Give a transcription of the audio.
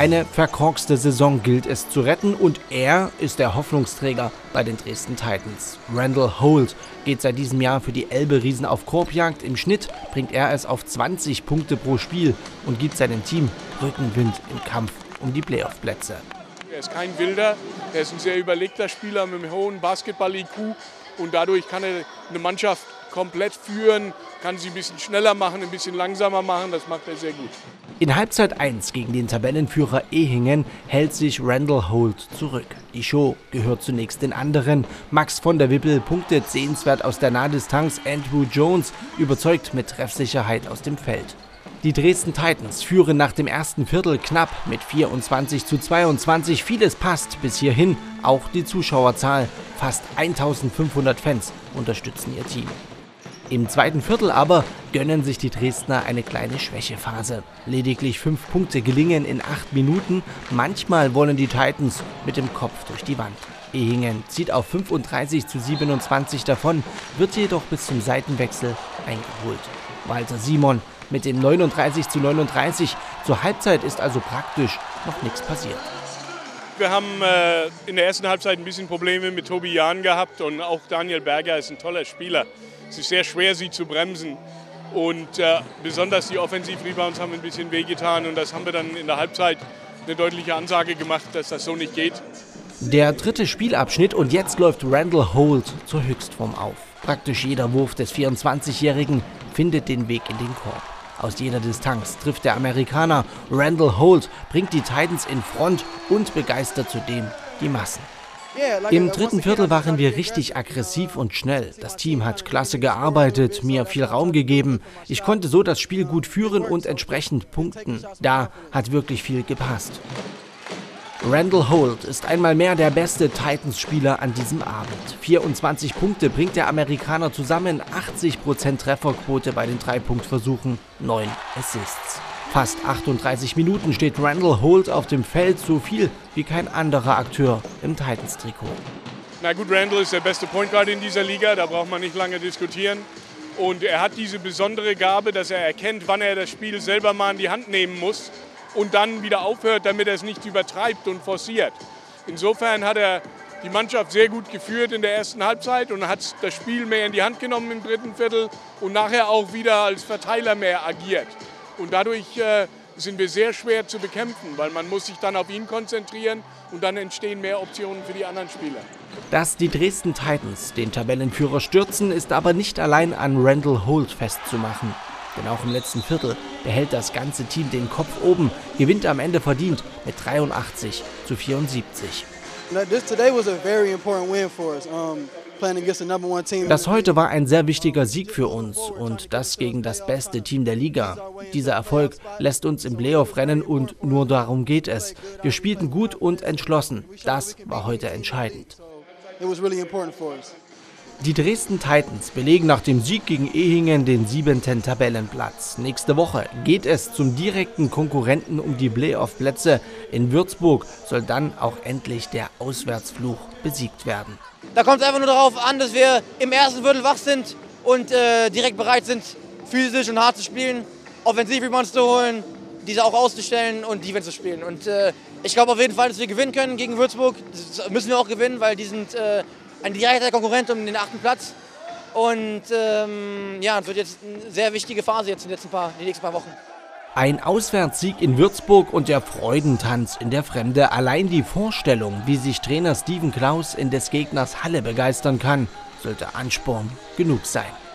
Eine verkorkste Saison gilt es zu retten und er ist der Hoffnungsträger bei den Dresden Titans. Randall Holt geht seit diesem Jahr für die Elbe-Riesen auf Korbjagd. Im Schnitt bringt er es auf 20 Punkte pro Spiel und gibt seinem Team Rückenwind im Kampf um die Playoff-Plätze. Er ist kein Wilder, er ist ein sehr überlegter Spieler mit einem hohen Basketball-IQ und dadurch kann er eine Mannschaft komplett führen, kann sie ein bisschen schneller machen, ein bisschen langsamer machen, das macht er sehr gut. In Halbzeit 1 gegen den Tabellenführer Ehingen hält sich Randall Holt zurück. Die Show gehört zunächst den anderen. Max von der Wippel punktet sehenswert aus der Nahdistanz, Andrew Jones überzeugt mit Treffsicherheit aus dem Feld. Die Dresden Titans führen nach dem ersten Viertel knapp mit 24:22. Vieles passt bis hierhin, auch die Zuschauerzahl. Fast 1500 Fans unterstützen ihr Team. Im zweiten Viertel aber gönnen sich die Dresdner eine kleine Schwächephase. Lediglich 5 Punkte gelingen in 8 Minuten. Manchmal wollen die Titans mit dem Kopf durch die Wand. Ehingen zieht auf 35:27 davon, wird jedoch bis zum Seitenwechsel eingeholt. Walter Simon mit dem 39:39. Zur Halbzeit ist also praktisch noch nichts passiert. Wir haben in der ersten Halbzeit ein bisschen Probleme mit Tobi Jahn gehabt und auch Daniel Berger ist ein toller Spieler. Es ist sehr schwer, sie zu bremsen und besonders die Offensiv-Rebounds haben ein bisschen wehgetan und das haben wir dann in der Halbzeit eine deutliche Ansage gemacht, dass das so nicht geht. Der dritte Spielabschnitt und jetzt läuft Randall Holt zur Höchstform auf. Praktisch jeder Wurf des 24-Jährigen findet den Weg in den Korb. Aus jeder Distanz trifft der Amerikaner. Randall Holt bringt die Titans in Front und begeistert zudem die Massen. Im dritten Viertel waren wir richtig aggressiv und schnell. Das Team hat klasse gearbeitet, mir viel Raum gegeben. Ich konnte so das Spiel gut führen und entsprechend punkten. Da hat wirklich viel gepasst. Randall Holt ist einmal mehr der beste Titans-Spieler an diesem Abend. 24 Punkte bringt der Amerikaner zusammen, 80% Trefferquote bei den 3-Punkt-Versuchen, 9 Assists. Fast 38 Minuten steht Randall Holt auf dem Feld, so viel wie kein anderer Akteur im Titans-Trikot. Na gut, Randall ist der beste Point Guard in dieser Liga, da braucht man nicht lange diskutieren. Und er hat diese besondere Gabe, dass er erkennt, wann er das Spiel selber mal in die Hand nehmen muss. Und dann wieder aufhört, damit er es nicht übertreibt und forciert. Insofern hat er die Mannschaft sehr gut geführt in der ersten Halbzeit und hat das Spiel mehr in die Hand genommen im dritten Viertel und nachher auch wieder als Verteiler mehr agiert. Und dadurch sind wir sehr schwer zu bekämpfen, weil man muss sich dann auf ihn konzentrieren und dann entstehen mehr Optionen für die anderen Spieler. Dass die Dresden Titans den Tabellenführer stürzen, ist aber nicht allein an Randall Holt festzumachen. Denn auch im letzten Viertel behält das ganze Team den Kopf oben, gewinnt am Ende verdient mit 83:74. Das heute war ein sehr wichtiger Sieg für uns und das gegen das beste Team der Liga. Dieser Erfolg lässt uns im Playoff rennen und nur darum geht es. Wir spielten gut und entschlossen. Das war heute entscheidend. Die Dresden Titans belegen nach dem Sieg gegen Ehingen den 7. Tabellenplatz. Nächste Woche geht es zum direkten Konkurrenten um die Playoff-Plätze. In Würzburg soll dann auch endlich der Auswärtsfluch besiegt werden. Da kommt es einfach nur darauf an, dass wir im ersten Viertel wach sind und direkt bereit sind, physisch und hart zu spielen, Offensiv-Rebounds zu holen, diese auch auszustellen und Defense zu spielen. Und ich glaube auf jeden Fall, dass wir gewinnen können gegen Würzburg. Das müssen wir auch gewinnen, weil die sind ein direkter Konkurrent um den 8. Platz. Und ja, es wird jetzt eine sehr wichtige Phase jetzt in den nächsten paar Wochen. Ein Auswärtssieg in Würzburg und der Freudentanz in der Fremde. Allein die Vorstellung, wie sich Trainer Steven Klaus in des Gegners Halle begeistern kann, sollte Ansporn genug sein.